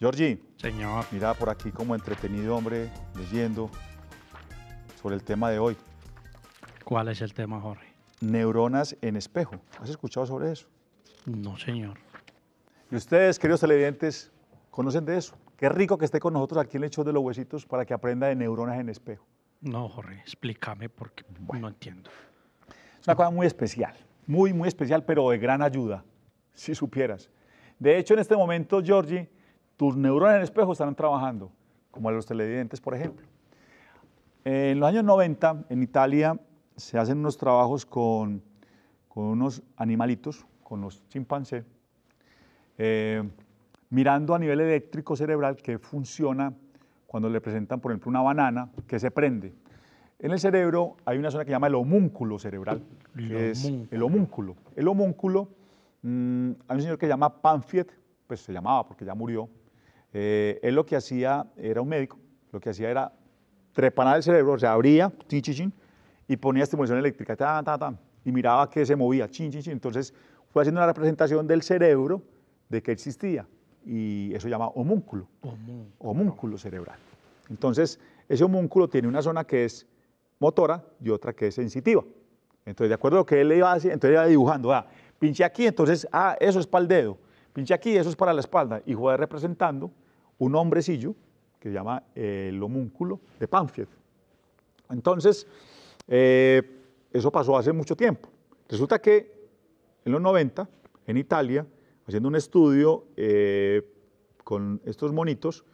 Georgie. Señor. Mira, por aquí como entretenido, hombre, leyendo sobre el tema de hoy. ¿Cuál es el tema, Jorge? Neuronas en espejo. ¿Has escuchado sobre eso? No, señor. ¿Y ustedes, queridos televidentes, conocen de eso? Qué rico que esté con nosotros aquí en El Show de los Huesitos para que aprenda de neuronas en espejo. No, Jorge, explícame porque no entiendo. Es una cosa muy especial, muy especial, pero de gran ayuda, si supieras. De hecho, en este momento, Georgie, tus neuronas en espejo estarán trabajando, como los televidentes, por ejemplo. En los años 90, en Italia, se hacen unos trabajos con unos animalitos, con los chimpancés, mirando a nivel eléctrico cerebral qué funciona cuando le presentan, por ejemplo, una banana que se prende. En el cerebro hay una zona que se llama el homúnculo cerebral, que es el homúnculo. El homúnculo, hay un señor que se llama Penfield, pues se llamaba porque ya murió. Él lo que hacía, era un médico, lo que hacía era trepanar el cerebro, o sea, abría, chin, chin, chin, y ponía estimulación eléctrica, ta, ta, ta, y miraba que se movía, chin, chin, chin. Entonces fue haciendo una representación del cerebro de que existía, y eso se llama homúnculo, homúnculo cerebral. Entonces, ese homúnculo tiene una zona que es motora y otra que es sensitiva. Entonces, de acuerdo a lo que él le iba a decir, entonces iba dibujando, pinche aquí, entonces, eso es para el dedo, pinche aquí, eso es para la espalda, y fue representando un hombrecillo que se llama el homúnculo de Penfield. Entonces, eso pasó hace mucho tiempo. Resulta que en los 90, en Italia, haciendo un estudio con estos monitos,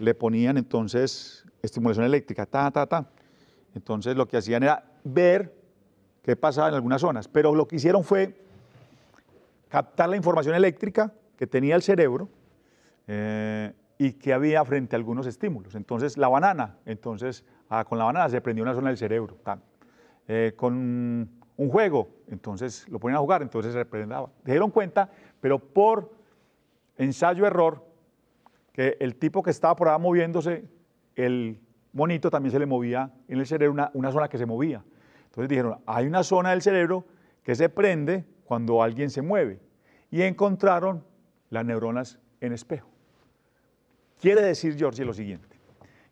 le ponían entonces estimulación eléctrica, ta, ta, ta. Entonces lo que hacían era ver qué pasaba en algunas zonas, pero lo que hicieron fue captar la información eléctrica que tenía el cerebro y que había frente a algunos estímulos. Entonces la banana, con la banana se prendió una zona del cerebro. Con un juego, entonces lo ponían a jugar, entonces se representaba. Se dieron cuenta, pero por ensayo-error, que el tipo que estaba por ahí moviéndose, el monito también se le movía en el cerebro una zona que se movía. Entonces dijeron, hay una zona del cerebro que se prende cuando alguien se mueve. Y encontraron las neuronas en espejo. Quiere decir, Georgie, lo siguiente,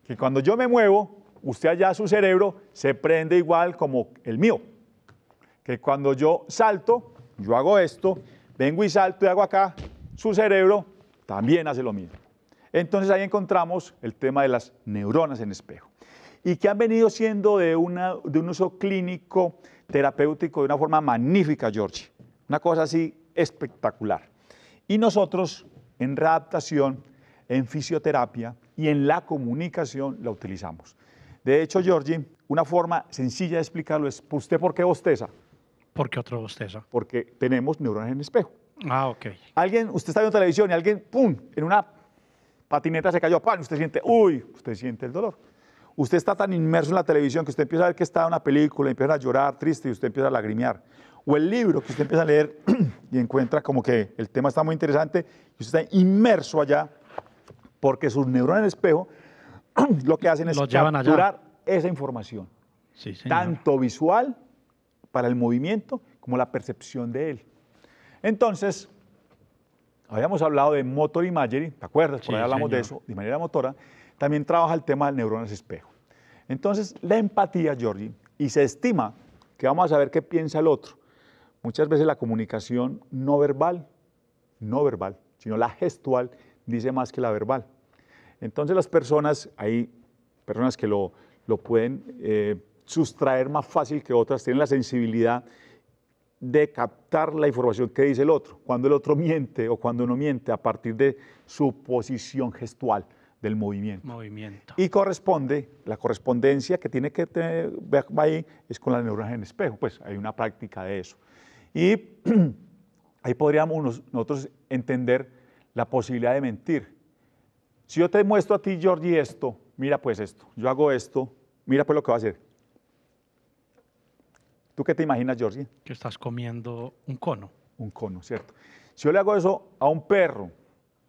que cuando yo me muevo, usted allá su cerebro se prende igual como el mío. Que cuando yo salto, yo hago esto, vengo y salto y hago acá, su cerebro también hace lo mismo. Entonces ahí encontramos el tema de las neuronas en espejo y que han venido siendo de un uso clínico, terapéutico, de una forma magnífica, Georgie. Una cosa así espectacular. Y nosotros en readaptación, en fisioterapia y en la comunicación la utilizamos. De hecho, Georgie, una forma sencilla de explicarlo es, ¿usted por qué bosteza? ¿Por qué otro bosteza? Porque tenemos neuronas en espejo. Ah, ok. Alguien, usted está viendo televisión y alguien, ¡pum!, en una patineta se cayó, ¡pam!, usted siente, ¡uy!, usted siente el dolor. Usted está tan inmerso en la televisión que usted empieza a ver que está en una película, empieza a llorar triste y usted empieza a lagrimear. O el libro que usted empieza a leer y encuentra como que el tema está muy interesante y usted está inmerso allá porque sus neuronas en espejo lo que hacen es capturar esa información. Sí, señor. Tanto visual para el movimiento como la percepción de él. Entonces, habíamos hablado de motor imagery, ¿te acuerdas? Por ahí hablamos de eso, de manera motora. También trabaja el tema de neuronas espejo. Entonces, la empatía, Georgie, y se estima que vamos a saber qué piensa el otro. Muchas veces la comunicación no verbal, sino la gestual, dice más que la verbal. Entonces, las personas, hay personas que lo pueden sustraer más fácil que otras, tienen la sensibilidad de captar la información que dice el otro, cuando el otro miente o cuando no miente, a partir de su posición gestual del movimiento. Y corresponde, la correspondencia que tiene que tener ahí es con las neuronas en espejo, pues hay una práctica de eso. Y ahí podríamos nosotros entender la posibilidad de mentir. Si yo te muestro a ti, Georgie, esto, mira pues esto, yo hago esto, mira pues lo que va a hacer. ¿Tú qué te imaginas, Georgie? Que estás comiendo un cono. Un cono, ¿cierto? Si yo le hago eso a un perro,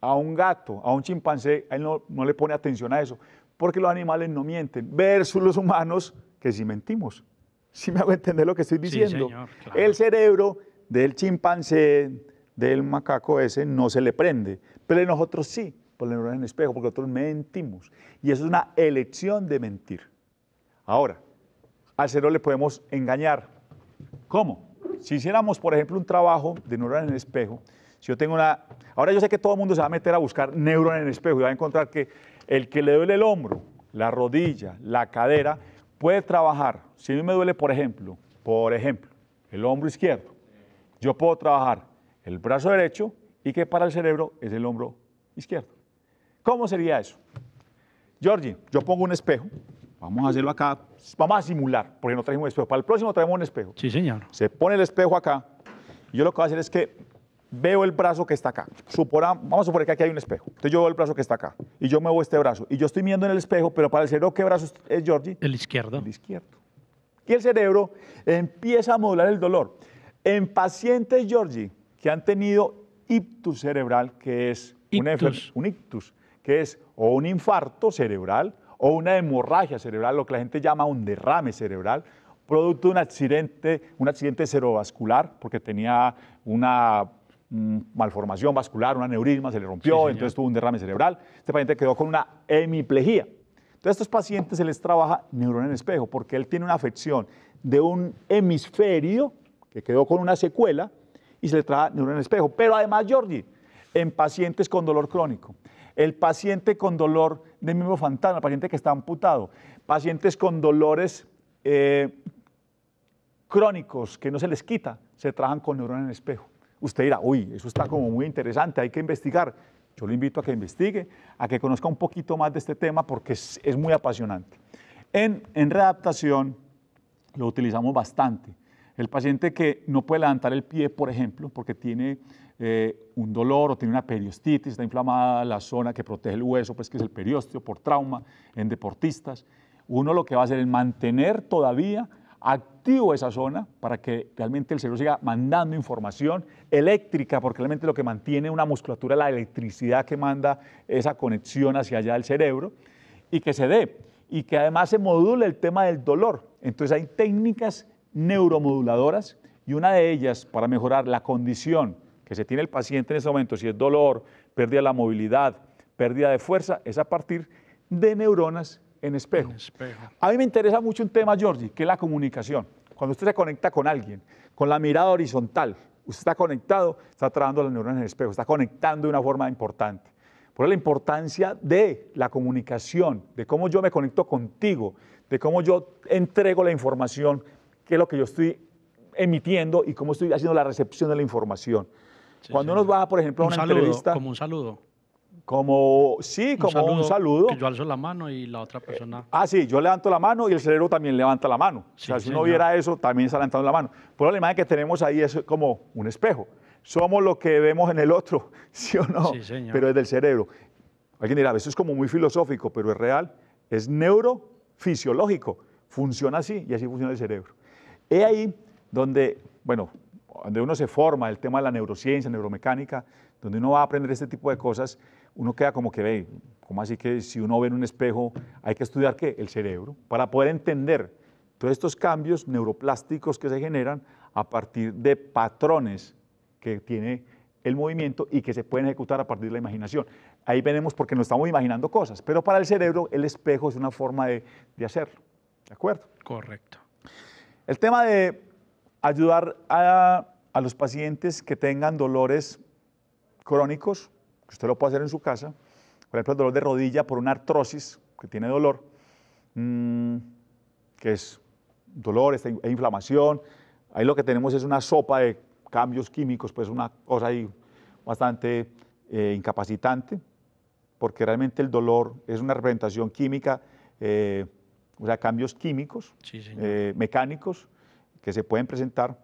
a un gato, a un chimpancé, él no le pone atención a eso, porque los animales no mienten, versus los humanos que sí mentimos. ¿Sí me hago entender lo que estoy diciendo? Sí, señor, claro. El cerebro del chimpancé, del macaco ese, no se le prende, pero de nosotros sí. por la neurona en espejo, porque nosotros mentimos. Y eso es una elección de mentir. Ahora, al cerebro le podemos engañar. ¿Cómo? Si hiciéramos, por ejemplo, un trabajo de neurona en espejo, si yo tengo una... Ahora yo sé que todo el mundo se va a meter a buscar neurona en espejo y va a encontrar que el que le duele el hombro, la rodilla, la cadera, puede trabajar. Si a mí me duele, por ejemplo, el hombro izquierdo, yo puedo trabajar el brazo derecho y que para el cerebro es el hombro izquierdo. ¿Cómo sería eso? Georgie, yo pongo un espejo, vamos a hacerlo acá, vamos a simular, porque no trajimos un espejo. Para el próximo traemos un espejo. Sí, señor. Se pone el espejo acá y yo lo que voy a hacer es que veo el brazo que está acá. Vamos a suponer que aquí hay un espejo. Entonces yo veo el brazo que está acá y yo muevo este brazo. Y yo estoy viendo en el espejo, pero para el cerebro, ¿qué brazo es, Georgie? El izquierdo. El izquierdo. Y el cerebro empieza a modular el dolor. En pacientes, Georgie, que han tenido ictus cerebral, que es un ictus, que es o un infarto cerebral o una hemorragia cerebral, lo que la gente llama un derrame cerebral, producto de un accidente cerebrovascular, porque tenía una malformación vascular, un aneurisma, se le rompió, sí, entonces tuvo un derrame cerebral. Este paciente quedó con una hemiplejia. Entonces a estos pacientes se les trabaja neurona en espejo, porque él tiene una afección de un hemisferio que quedó con una secuela y se le trabaja neurona en espejo. Pero además, Georgie, en pacientes con dolor crónico, el paciente con dolor de miembro fantasma, el paciente que está amputado, pacientes con dolores crónicos que no se les quita, se trabajan con neurona en espejo. Usted dirá, uy, eso está como muy interesante, hay que investigar. Yo lo invito a que investigue, a que conozca un poquito más de este tema porque es muy apasionante. En readaptación lo utilizamos bastante. El paciente que no puede levantar el pie, por ejemplo, porque tiene un dolor o tiene una periostitis, está inflamada la zona que protege el hueso, pues que es el periósteo, por trauma, en deportistas. Uno lo que va a hacer es mantener todavía activo esa zona para que realmente el cerebro siga mandando información eléctrica, porque realmente lo que mantiene una musculatura es la electricidad que manda esa conexión hacia allá del cerebro y que se dé, y que además se module el tema del dolor. Entonces hay técnicas neuromoduladoras y una de ellas para mejorar la condición que se tiene el paciente en ese momento, si es dolor, pérdida de la movilidad, pérdida de fuerza, es a partir de neuronas en espejo. En espejo. A mí me interesa mucho un tema, Georgie, que es la comunicación. Cuando usted se conecta con alguien, con la mirada horizontal, usted está conectado, está trabajando las neuronas en espejo, está conectando de una forma importante. Por la importancia de la comunicación, de cómo yo me conecto contigo, de cómo yo entrego la información, qué es lo que yo estoy emitiendo y cómo estoy haciendo la recepción de la información. Sí, cuando uno va, por ejemplo, a una entrevista... Como un saludo. Como un saludo. Que yo alzo la mano y la otra persona... sí, yo levanto la mano y el cerebro también levanta la mano. Sí, o sea, si uno viera eso, también está levantando la mano. Pero la imagen que tenemos ahí es como un espejo. Somos lo que vemos en el otro, ¿sí o no? Sí, señor. Pero es del cerebro. Alguien dirá, eso es como muy filosófico, pero es real. Es neurofisiológico. Funciona así y así funciona el cerebro. Es ahí donde, bueno, donde uno se forma el tema de la neurociencia, neuromecánica, donde uno va a aprender este tipo de cosas, uno queda como que ve, ¿cómo así que si uno ve en un espejo hay que estudiar qué? El cerebro, para poder entender todos estos cambios neuroplásticos que se generan a partir de patrones que tiene el movimiento y que se pueden ejecutar a partir de la imaginación. Ahí venimos porque nos estamos imaginando cosas, pero para el cerebro el espejo es una forma de hacerlo, ¿de acuerdo? Correcto. El tema de ayudar a los pacientes que tengan dolores crónicos, que usted lo puede hacer en su casa, por ejemplo, el dolor de rodilla por una artrosis, que tiene dolor, que es dolor, hay inflamación, ahí lo que tenemos es una sopa de cambios químicos, pues una cosa ahí bastante incapacitante, porque realmente el dolor es una representación química, o sea, cambios químicos, sí, señor. Mecánicos, que se pueden presentar,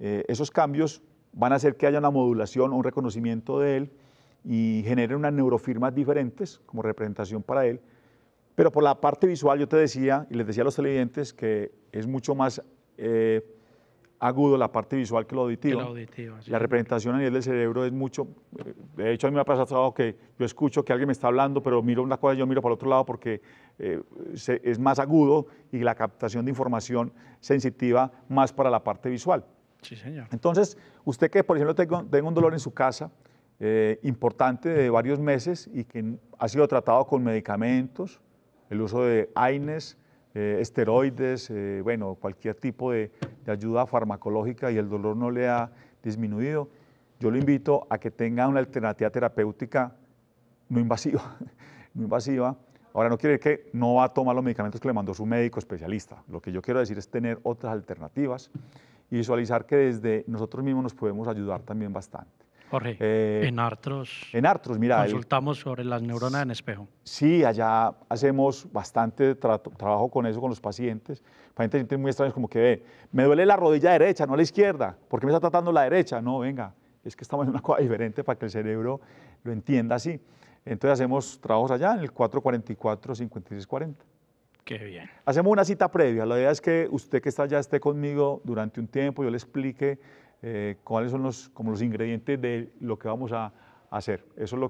esos cambios van a hacer que haya una modulación o un reconocimiento de él y generen unas neurofirmas diferentes como representación para él. Pero por la parte visual yo te decía, y les decía a los televidentes, que es mucho más agudo la parte visual que lo auditivo. Que la auditiva, sí. La representación a nivel del cerebro es mucho... de hecho, a mí me ha pasado que yo escucho que alguien me está hablando, pero miro una cosa y yo miro para el otro lado porque es más agudo y la captación de información sensitiva más para la parte visual. Sí, señor. Entonces, usted que, por ejemplo, tenga un dolor en su casa, importante de varios meses y que ha sido tratado con medicamentos, el uso de AINES, esteroides, bueno, cualquier tipo de ayuda farmacológica, y el dolor no le ha disminuido. Yo lo invito a que tenga una alternativa terapéutica no invasiva, no invasiva. Ahora, no quiere decir que no va a tomar los medicamentos que le mandó su médico especialista. Lo que yo quiero decir es tener otras alternativas y visualizar que desde nosotros mismos nos podemos ayudar también bastante. Jorge, en Artros, mira, consultamos sobre las neuronas en espejo. Sí, allá hacemos bastante trabajo con eso, con los pacientes. Pacientes muy extraños como que, me duele la rodilla derecha, no la izquierda. ¿Por qué me está tratando la derecha? No, venga, es que estamos en una cosa diferente para que el cerebro lo entienda así. Entonces hacemos trabajos allá en el 444-5640. Qué bien. Hacemos una cita previa. La idea es que usted que está allá esté conmigo durante un tiempo, yo le explique cuáles son los ingredientes de lo que vamos a hacer. Eso es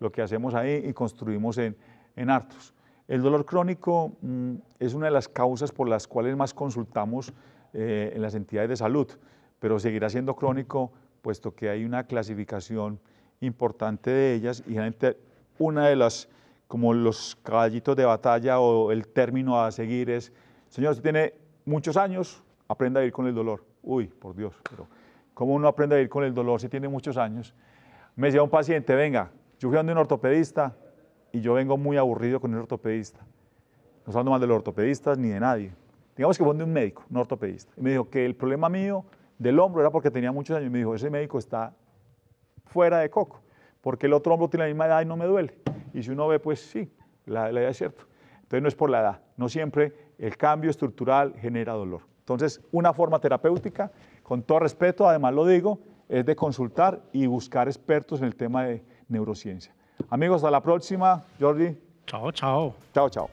lo que hacemos ahí y construimos en Artros. El dolor crónico es una de las causas por las cuales más consultamos en las entidades de salud, pero seguirá siendo crónico puesto que hay una clasificación importante de ellas, y una de las, como los caballitos de batalla o el término a seguir es: señor, usted tiene muchos años, aprenda a vivir con el dolor. Uy, por Dios, pero ¿cómo uno aprende a vivir con el dolor si tiene muchos años? Me decía un paciente: venga, yo fui a un ortopedista y yo vengo muy aburrido con un ortopedista. No estoy hablando mal de los ortopedistas ni de nadie. Digamos que fue de un médico, un ortopedista. Y me dijo que el problema mío del hombro era porque tenía muchos años. Y me dijo: ese médico está fuera de coco, porque el otro hombro tiene la misma edad y no me duele. Y si uno ve, pues sí, la edad es cierta. Entonces no es por la edad, no siempre el cambio estructural genera dolor. Entonces, una forma terapéutica, con todo respeto, además lo digo, es de consultar y buscar expertos en el tema de neurociencia. Amigos, hasta la próxima. Jordi. Chao, chao. Chao, chao.